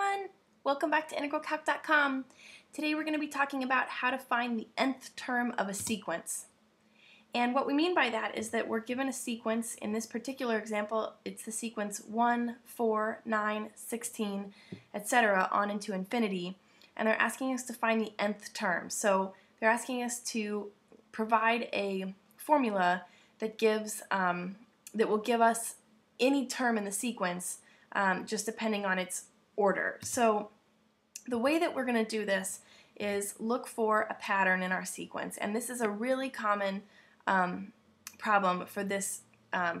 everyone! Welcome back to IntegralCalc.com. Today we're going to be talking about how to find the nth term of a sequence. And what we mean by that is that we're given a sequence. In this particular example, it's the sequence 1, 4, 9, 16, etc. on into infinity. And they're asking us to find the nth term. So they're asking us to provide a formula that gives that will give us any term in the sequence, just depending on its order. So the way that we're going to do this is look for a pattern in our sequence, and this is a really common problem for this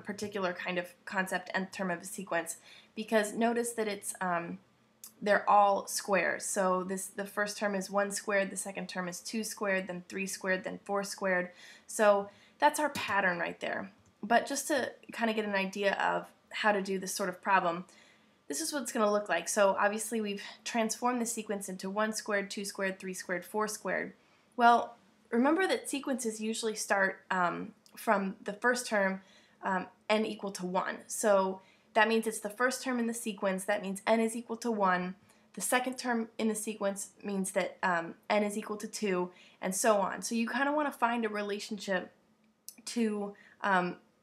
particular kind of concept, nth term of a sequence, because notice that it's they're all squares. So the first term is 1 squared, the second term is 2 squared, then 3 squared, then 4 squared. So that's our pattern right there. But just to kind of get an idea of how to do this sort of problem, this is what it's going to look like. So obviously we've transformed the sequence into 1 squared, 2 squared, 3 squared, 4 squared. Well, remember that sequences usually start from the first term, n equal to 1. So that means it's the first term in the sequence. That means n is equal to 1. The second term in the sequence means that n is equal to 2, and so on. So you kind of want to find a relationship to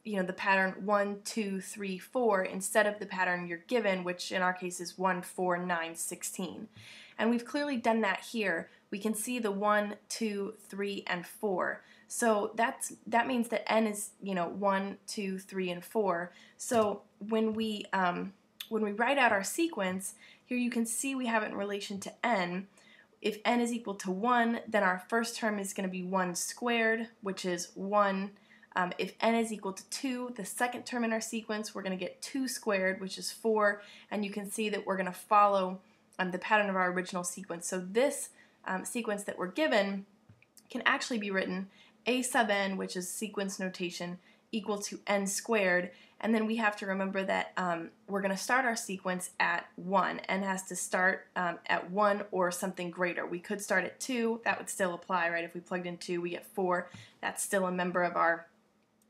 you know, the pattern 1, 2, 3, 4 instead of the pattern you're given, which in our case is 1, 4, 9, 16. And we've clearly done that here. We can see the 1, 2, 3, and 4. So that means that n is, you know, 1, 2, 3, and 4. So when we write out our sequence, here you can see we have it in relation to n. If n is equal to 1, then our first term is going to be 1 squared, which is 1. If n is equal to 2, the second term in our sequence, we're going to get 2 squared, which is 4, and you can see that we're going to follow the pattern of our original sequence. So this sequence that we're given can actually be written a sub n, which is sequence notation, equal to n squared, and then we have to remember that we're going to start our sequence at 1. N has to start at 1 or something greater. We could start at 2. That would still apply, right? If we plugged in 2, we get 4. That's still a member of our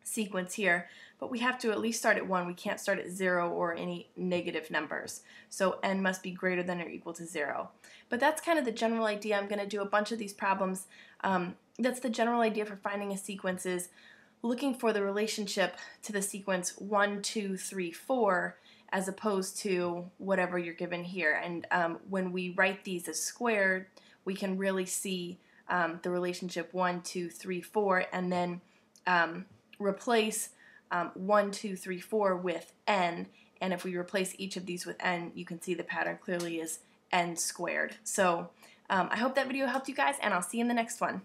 sequence here, but we have to at least start at 1. We can't start at 0 or any negative numbers, so n must be greater than or equal to 0. But that's kind of the general idea. I'm going to do a bunch of these problems. That's the general idea for finding a sequence, is looking for the relationship to the sequence 1, 2, 3, 4 as opposed to whatever you're given here. And when we write these as squared, we can really see the relationship 1, 2, 3, 4, and then replace 1, 2, 3, 4 with n, and if we replace each of these with n, you can see the pattern clearly is n squared. So I hope that video helped you guys, and I'll see you in the next one.